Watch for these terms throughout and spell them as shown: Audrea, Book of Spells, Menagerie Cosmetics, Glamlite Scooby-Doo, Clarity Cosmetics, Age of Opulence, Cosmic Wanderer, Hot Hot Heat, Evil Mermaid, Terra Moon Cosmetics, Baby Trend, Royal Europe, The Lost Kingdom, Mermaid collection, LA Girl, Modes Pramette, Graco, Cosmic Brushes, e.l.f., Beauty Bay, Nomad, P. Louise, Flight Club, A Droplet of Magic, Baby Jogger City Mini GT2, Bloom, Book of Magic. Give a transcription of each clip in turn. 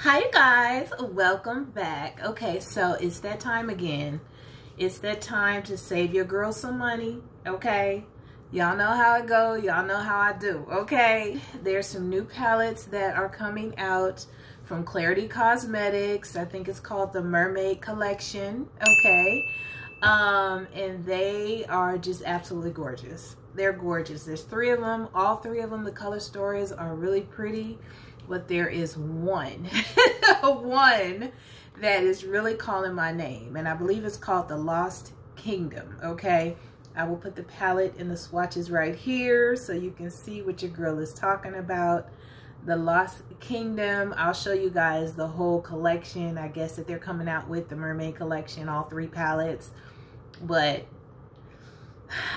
Hi you guys, welcome back. Okay, so it's that time again. It's that time to save your girl some money, okay? Y'all know how it go, y'all know how I do, okay? There's some new palettes that are coming out from Clarity Cosmetics. I think it's called the Mermaid collection, okay? And they are just absolutely gorgeous. They're gorgeous. There's three of them. All three of them, the color stories are really pretty. But there is one, one that is really calling my name. And I believe it's called The Lost Kingdom, okay? I will put the palette in the swatches right here so you can see what your girl is talking about. The Lost Kingdom. I'll show you guys the whole collection, I guess, that they're coming out with, the Mermaid collection, all three palettes. But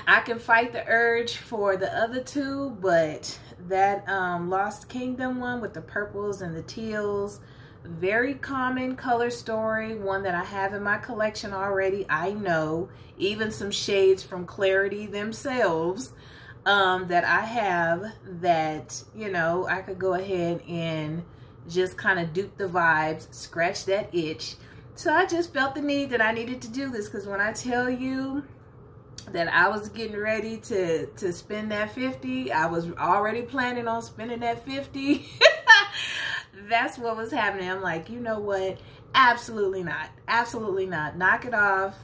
I can fight the urge for the other two, but that Lost Kingdom one with the purples and the teals, very common color story, one that I have in my collection already. I know even some shades from Clarity themselves that I have that, you know, I could go ahead and just kind of dupe the vibes, scratch that itch. So I just felt the need that I needed to do this, because when I tell you that I was getting ready to spend that 50, I was already planning on spending that 50. That's what was happening. I'm like, you know what? Absolutely not. Absolutely not. Knock it off.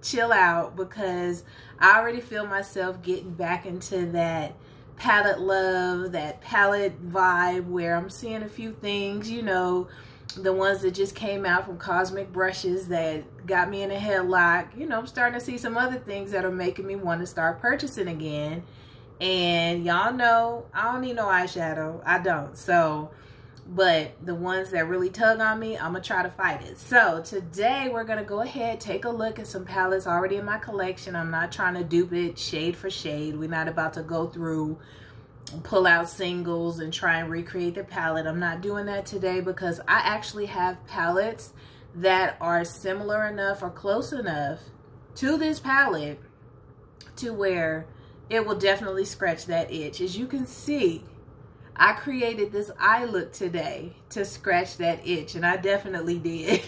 Chill out, because I already feel myself getting back into that palette love, that palette vibe, where I'm seeing a few things, you know, the ones that just came out from Cosmic Brushes that got me in a headlock. You know, I'm starting to see some other things that are making me want to start purchasing again. And y'all know I don't need no eyeshadow. I don't. So, but the ones that really tug on me, I'm going to try to fight it. So today we're going to go ahead, take a look at some palettes already in my collection. I'm not trying to dupe it shade for shade. We're not about to go through and pull out singles and try and recreate the palette. I'm not doing that today, because I actually have palettes that are similar enough or close enough to this palette to where it will definitely scratch that itch. As you can see, I created this eye look today to scratch that itch, and I definitely did.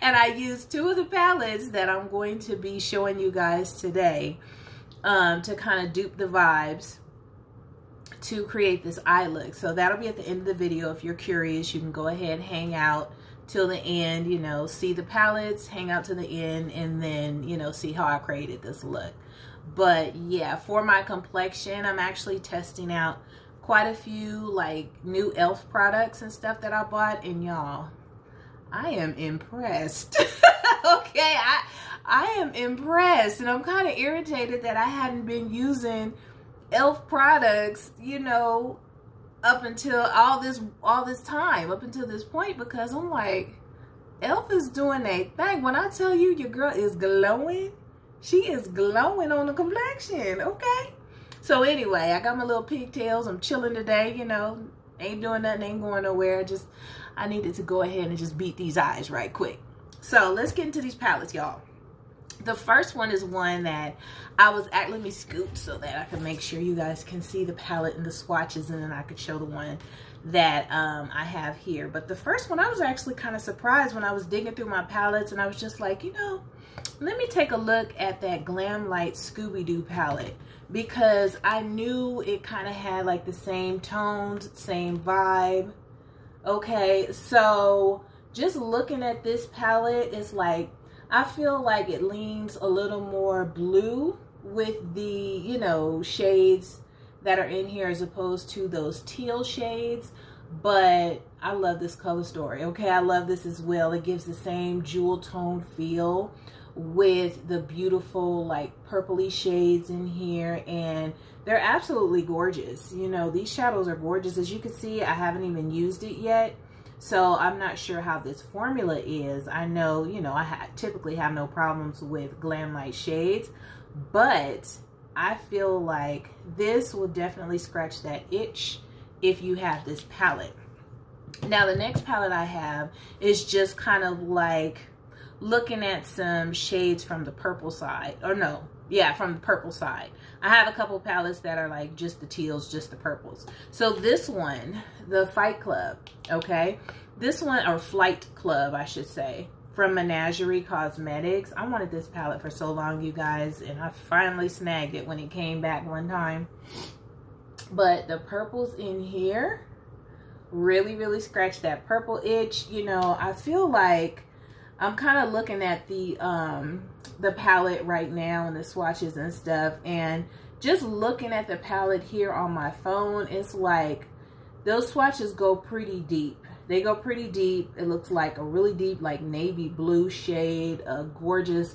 And I used two of the palettes that I'm going to be showing you guys today to kind of dupe the vibes to create this eye look. So that'll be at the end of the video. If you're curious, you can go ahead and hang out till the end, you know, see the palettes, hang out to the end, and then, you know, see how I created this look. But yeah, for my complexion, I'm actually testing out quite a few like new e.l.f. products and stuff that I bought, and y'all, I am impressed. Okay, I am impressed, and I'm kind of irritated that I hadn't been using e.l.f. products, you know, up until all this time, up until this point, because I'm like, e.l.f. is doing a thing. When I tell you your girl is glowing, she is glowing on the complexion, okay? So anyway, I got my little pigtails. I'm chilling today, you know, ain't doing nothing, ain't going nowhere. Just, I needed to go ahead and just beat these eyes right quick. So let's get into these palettes, y'all. The first one is one that I was at. Let me scoop so that I can make sure you guys can see the palette and the swatches, and then I could show the one that I have here. But the first one, I was actually kind of surprised when I was digging through my palettes, and I was just like, you know, let me take a look at that Glamlite Scooby-Doo palette, because I knew it kind of had like the same tones, same vibe. Okay, so just looking at this palette, it's like, I feel like it leans a little more blue with the, you know, shades that are in here as opposed to those teal shades. But I love this color story, okay? I love this as well. It gives the same jewel tone feel with the beautiful like purpley shades in here, and they're absolutely gorgeous. You know, these shadows are gorgeous. As you can see, I haven't even used it yet, so I'm not sure how this formula is. I know, you know, I typically have no problems with Glamlite shades, but I feel like this will definitely scratch that itch if you have this palette. Now the next palette I have is just kind of like looking at some shades from the purple side, or no, Yeah, from the purple side. I have a couple palettes that are like just the teals, just the purples. So this one, the Fight Club, okay? This one, or Flight Club, I should say, from Menagerie Cosmetics. I wanted this palette for so long, you guys, and I finally snagged it when it came back one time. But the purples in here really, really scratch that purple itch. You know, I feel like I'm kind of looking at the palette right now and the swatches and stuff, and just looking at the palette here on my phone, it's like those swatches go pretty deep. They go pretty deep. It looks like a really deep, like navy blue shade, a gorgeous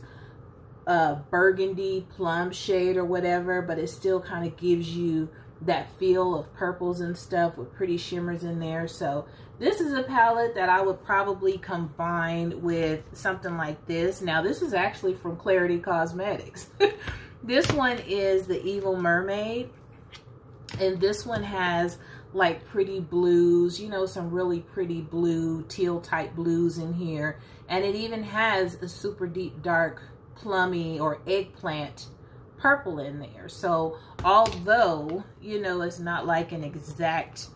burgundy plum shade or whatever, but it still kind of gives you that feel of purples and stuff with pretty shimmers in there. So this is a palette that I would probably combine with something like this. Now this is actually from Clarity Cosmetics. This one is the Evil Mermaid, and this one has like pretty blues, you know, some really pretty blue, teal type blues in here, and it even has a super deep dark plummy or eggplant purple in there. So although, you know, it's not like an exact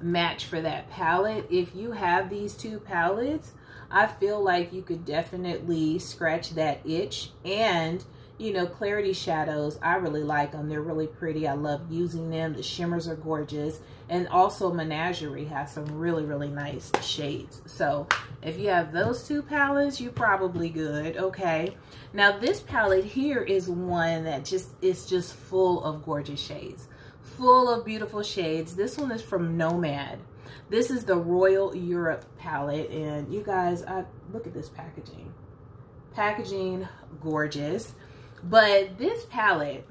match for that palette, if you have these two palettes, I feel like you could definitely scratch that itch. And, you know, Clarity shadows, I really like them. They're really pretty. I love using them. The shimmers are gorgeous. And also Menagerie has some really, really nice shades. So if you have those two palettes, you're probably good, okay? Now this palette here is one that just is just full of gorgeous shades. Full of beautiful shades. This one is from Nomad. This is the Royal Europe palette. And you guys, look at this packaging. Packaging, gorgeous. But this palette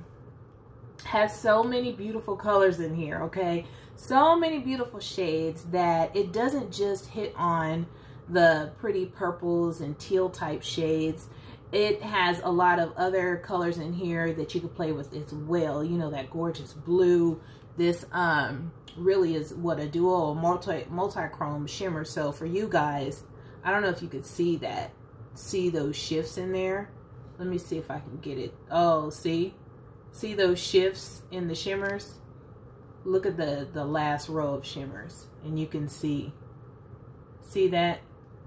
has so many beautiful colors in here, okay? So many beautiful shades that it doesn't just hit on the pretty purples and teal type shades. It has a lot of other colors in here that you can play with as well. You know, that gorgeous blue. This really is what a dual multi-chrome shimmer. So for you guys, I don't know if you could see that, see those shifts in there. Let me see if I can get it. Oh, see those shifts in the shimmers? Look at the last row of shimmers, and you can see that,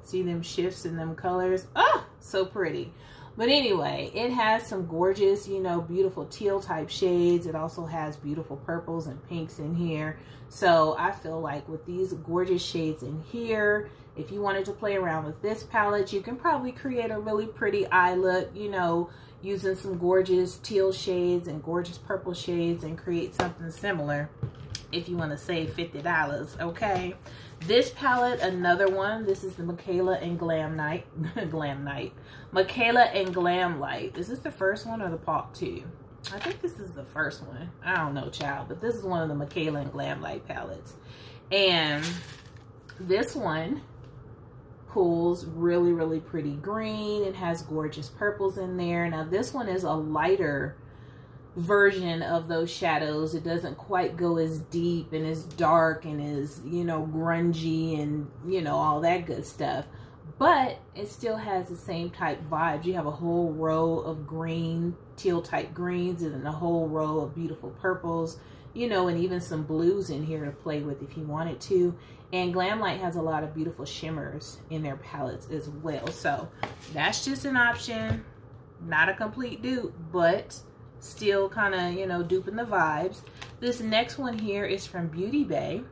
see them shifts in them colors. Oh, so pretty. But anyway, it has some gorgeous, you know, beautiful teal type shades. It also has beautiful purples and pinks in here. So I feel like with these gorgeous shades in here, if you wanted to play around with this palette, you can probably create a really pretty eye look, you know, using some gorgeous teal shades and gorgeous purple shades, and create something similar if you want to save $50, okay? This palette, another one. This is the Mikayla and Mikayla and Glamlite. Is this the first one or the part two? I think this is the first one. I don't know, child, but this is one of the Mikayla and Glamlite palettes. And this one pulls really, really pretty green. It has gorgeous purples in there. Now this one is a lighter version of those shadows. It doesn't quite go as deep and as dark and as, you know, grungy and, you know, all that good stuff, but it still has the same type vibes. You have a whole row of green, teal type greens, and then a whole row of beautiful purples, you know, and even some blues in here to play with if you wanted to. And Glamlite has a lot of beautiful shimmers in their palettes as well. So that's just an option, not a complete dupe, but still kind of, you know, duping the vibes. This next one here is from Beauty Bay.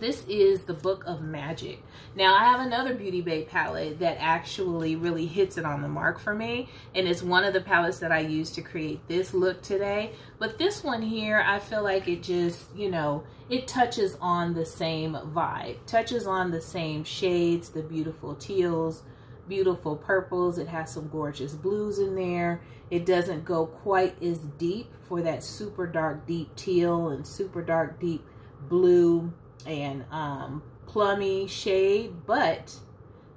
This is the Book of Magic. Now I have another Beauty Bay palette that actually really hits it on the mark for me, and it's one of the palettes that I used to create this look today. But this one here, I feel like it just, you know, it touches on the same vibe, touches on the same shades, the beautiful teals, beautiful purples. It has some gorgeous blues in there. It doesn't go quite as deep for that super dark deep teal and super dark deep blue and plummy shade, but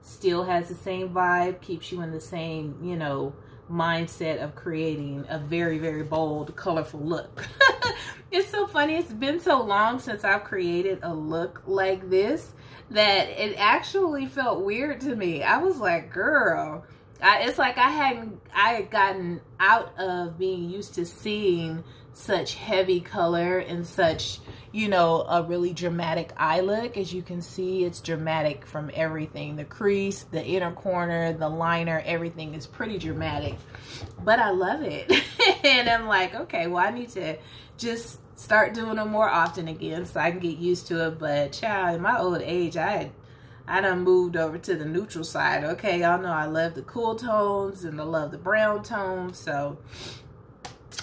still has the same vibe, keeps you in the same, you know, mindset of creating a very, very bold, colorful look. It's so funny. It's been so long since I've created a look like this that it actually felt weird to me. I was like, girl, It's like I had gotten out of being used to seeing such heavy color and such, you know, a really dramatic eye look. As you can see, it's dramatic from everything. The crease, the inner corner, the liner, everything is pretty dramatic. But I love it. And I'm like, okay, well, I need to just start doing them more often again so I can get used to it. But child, in my old age, I done moved over to the neutral side. Okay, y'all know I love the cool tones and I love the brown tones. So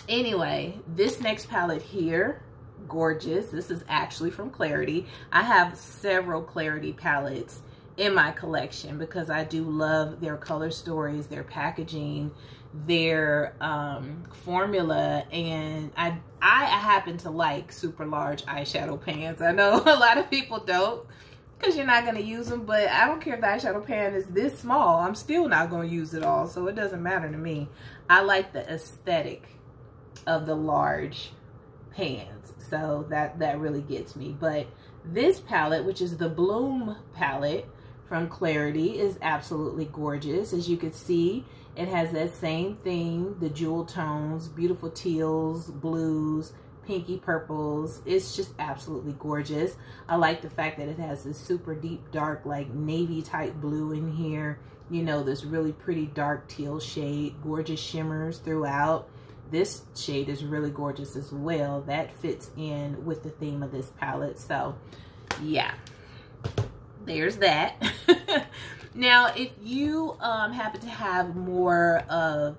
anyway, this next palette here, gorgeous. This is actually from Clarity. I have several Clarity palettes in my collection because I do love their color stories, their packaging, their formula, and I happen to like super large eyeshadow pans. I know a lot of people don't, because you're not going to use them, but I don't care if the eyeshadow pan is this small. I'm still not going to use it all, so it doesn't matter to me. I like the aesthetic of the large pans, so that really gets me. But this palette, which is the Bloom palette from Clarity, is absolutely gorgeous. As you can see, it has that same theme, the jewel tones, beautiful teals, blues, pinky purples. It's just absolutely gorgeous. I like the fact that it has this super deep dark, like navy type blue in here, you know, this really pretty dark teal shade, gorgeous shimmers throughout. This shade is really gorgeous as well. That fits in with the theme of this palette. So yeah, there's that. Now, if you happen to have more of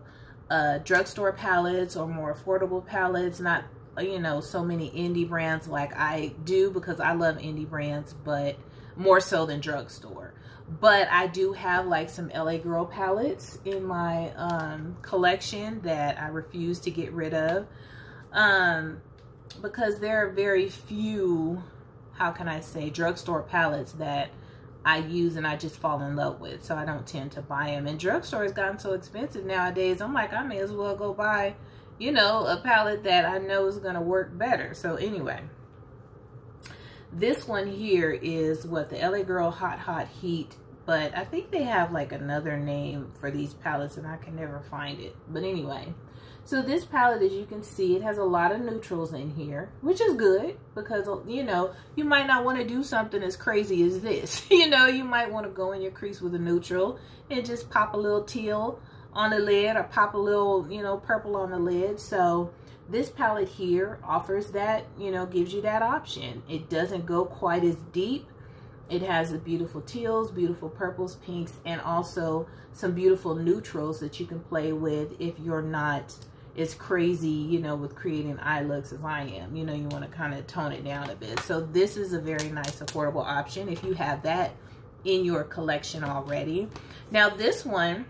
drugstore palettes or more affordable palettes, not, you know, so many indie brands like I do, because I love indie brands, but more so than drugstore. But I do have like some LA Girl palettes in my collection that I refuse to get rid of, because there are very few, how can I say, drugstore palettes that I use and I just fall in love with, so I don't tend to buy them. And drugstore has gotten so expensive nowadays, I'm like, I may as well go buy, you know, a palette that I know is gonna work better. So anyway, this one here is what the LA Girl Hot Hot Heat, but I think they have like another name for these palettes and I can never find it. But anyway, so this palette, as you can see, it has a lot of neutrals in here, which is good because, you know, you might not want to do something as crazy as this. You know, you might want to go in your crease with a neutral and just pop a little teal on the lid or pop a little, you know, purple on the lid. So this palette here offers that, you know, gives you that option. It doesn't go quite as deep. It has the beautiful teals, beautiful purples, pinks, and also some beautiful neutrals that you can play with if you're not as crazy, you know, with creating eye looks as I am. You know, you want to kind of tone it down a bit. So this is a very nice, affordable option if you have that in your collection already. Now this one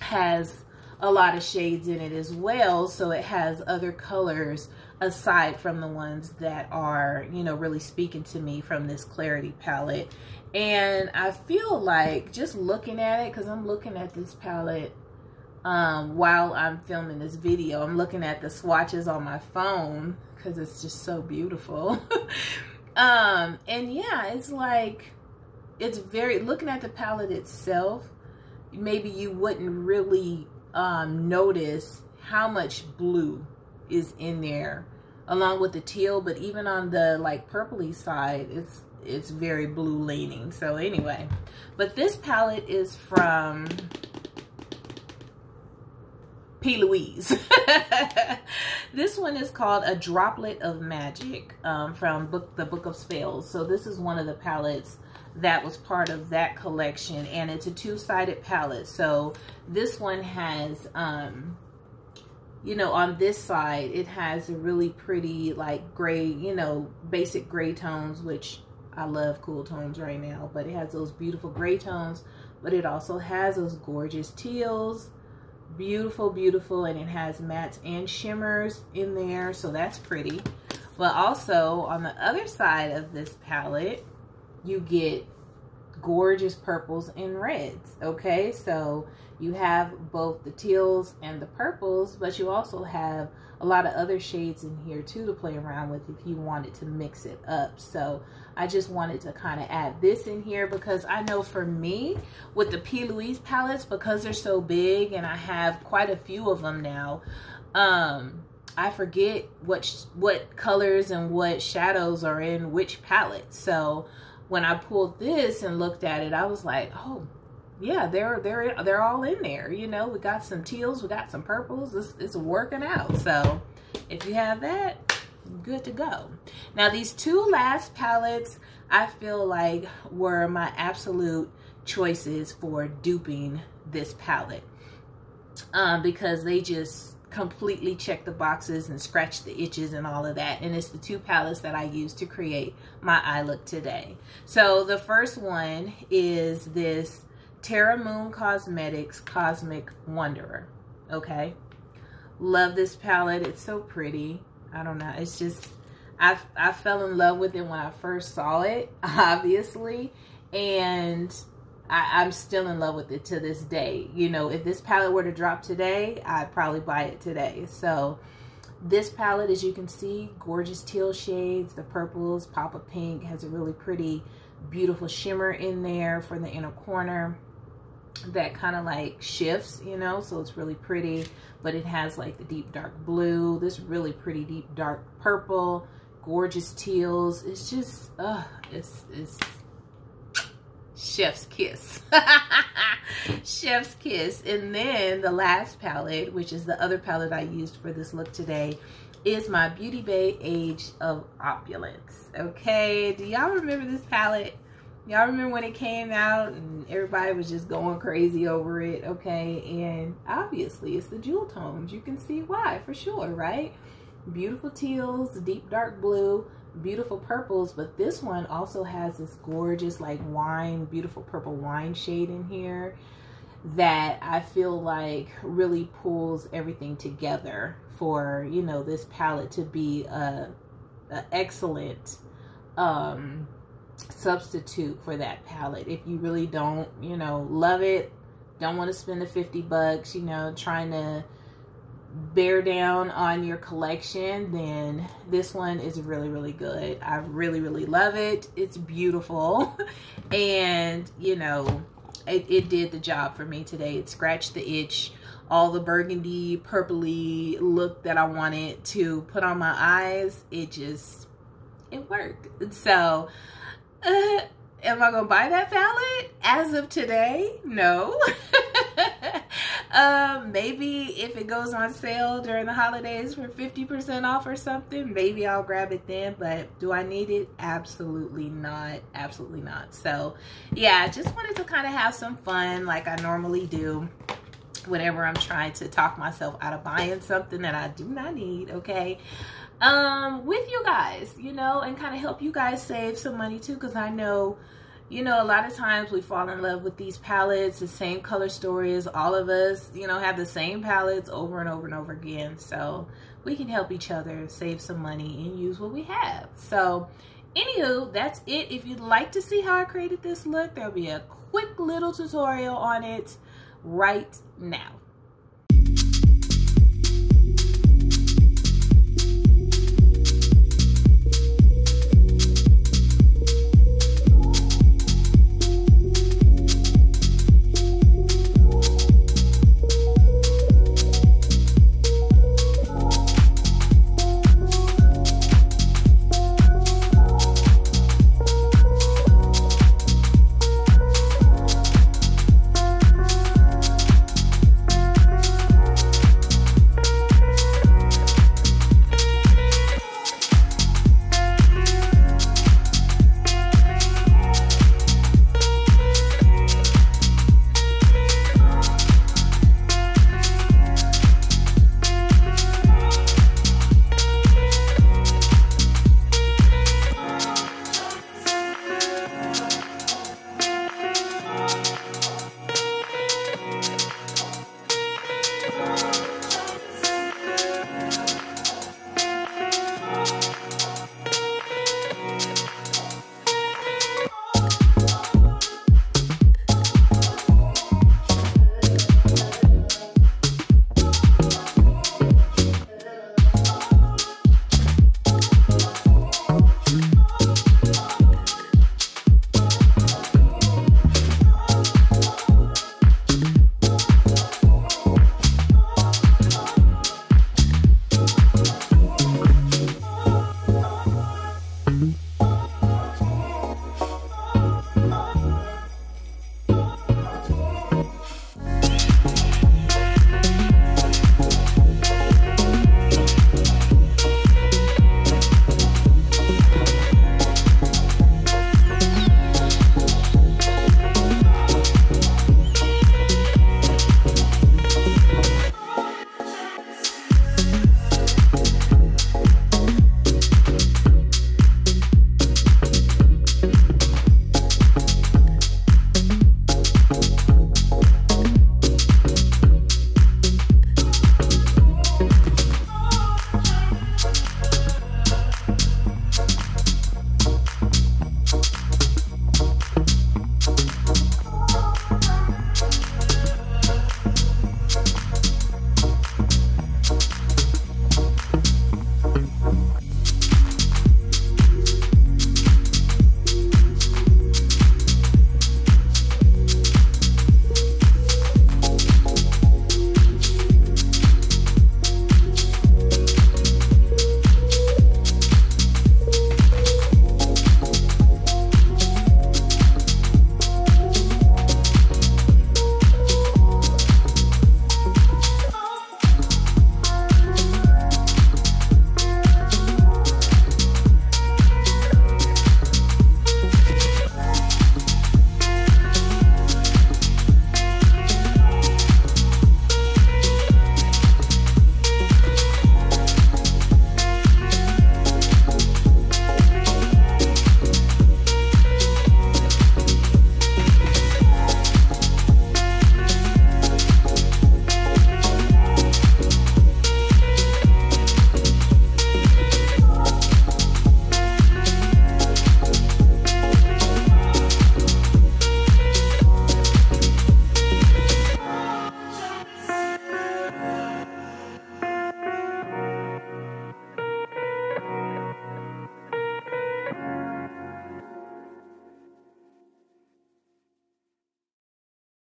has a lot of shades in it as well, so it has other colors aside from the ones that are, you know, really speaking to me from this Clarity palette. And I feel like just looking at it, because I'm looking at this palette while I'm filming this video, I'm looking at the swatches on my phone because it's just so beautiful. And yeah, it's like, it's very, looking at the palette itself, maybe you wouldn't really notice how much blue is in there along with the teal, but even on the like purpley side, it's very blue leaning. So anyway, but this palette is from P. Louise. This one is called A Droplet of Magic, from the Book of Spells. So this is one of the palettes that was part of that collection, and it's a two-sided palette. So this one has, you know, on this side, it has a really pretty like gray, you know, basic gray tones, which I love cool tones right now, but it has those beautiful gray tones, but it also has those gorgeous teals. Beautiful, beautiful, and it has mattes and shimmers in there, so that's pretty. But also on the other side of this palette, you get gorgeous purples and reds. Okay, so you have both the teals and the purples, but you also have a lot of other shades in here too to play around with if you wanted to mix it up. So I just wanted to kind of add this in here because I know for me with the P. Louise palettes, because they're so big and I have quite a few of them now, I forget what colors and what shadows are in which palette. So when I pulled this and looked at it, I was like, oh yeah, they're all in there. You know, we got some teals, we got some purples. It's working out. So if you have that, good to go. Now these two last palettes I feel like were my absolute choices for duping this palette, because they just completely check the boxes and scratch the itches and all of that. And it's the two palettes that I used to create my eye look today. So the first one is this Terra Moon Cosmetics Cosmic Wanderer. Okay, love this palette. It's so pretty. I don't know, it's just I fell in love with it when I first saw it, obviously, and I'm still in love with it to this day. You know, if this palette were to drop today, I'd probably buy it today. So this palette, as you can see, gorgeous teal shades, the purples, pop of pink, has a really pretty, beautiful shimmer in there for the inner corner that kind of like shifts, you know, so it's really pretty, but it has like the deep dark blue, this really pretty deep dark purple, gorgeous teals. It's just, it's chef's kiss. Chef's kiss. And then the last palette, which is the other palette I used for this look today, is my Beauty Bay Age of Opulence. Okay, do y'all remember this palette? Y'all remember when it came out and everybody was just going crazy over it? Okay, and obviously it's the jewel tones. You can see why for sure, right? Beautiful teals, deep dark blue, beautiful purples, but this one also has this gorgeous like wine, beautiful purple wine shade in here that I feel like really pulls everything together for, you know, this palette to be a excellent substitute for that palette if you really don't, you know, love it, don't want to spend the $50, you know, trying to bear down on your collection, then this one is really, really good. I really, really love it. It's beautiful. And, you know, it did the job for me today. It scratched the itch, all the burgundy, purpley look that I wanted to put on my eyes. It worked. So, am I gonna buy that palette? As of today, no. Maybe if it goes on sale during the holidays for 50% off or something, maybe I'll grab it then, but do I need it? Absolutely not. Absolutely not. So yeah, I just wanted to kind of have some fun like I normally do whenever I'm trying to talk myself out of buying something that I do not need, okay? With you guys, you know, and kind of help you guys save some money too, because I know, you know, a lot of times we fall in love with these palettes, the same color stories, all of us, you know, have the same palettes over and over and over again. So we can help each other save some money and use what we have. So anywho, that's it. If you'd like to see how I created this look, there'll be a quick little tutorial on it right now.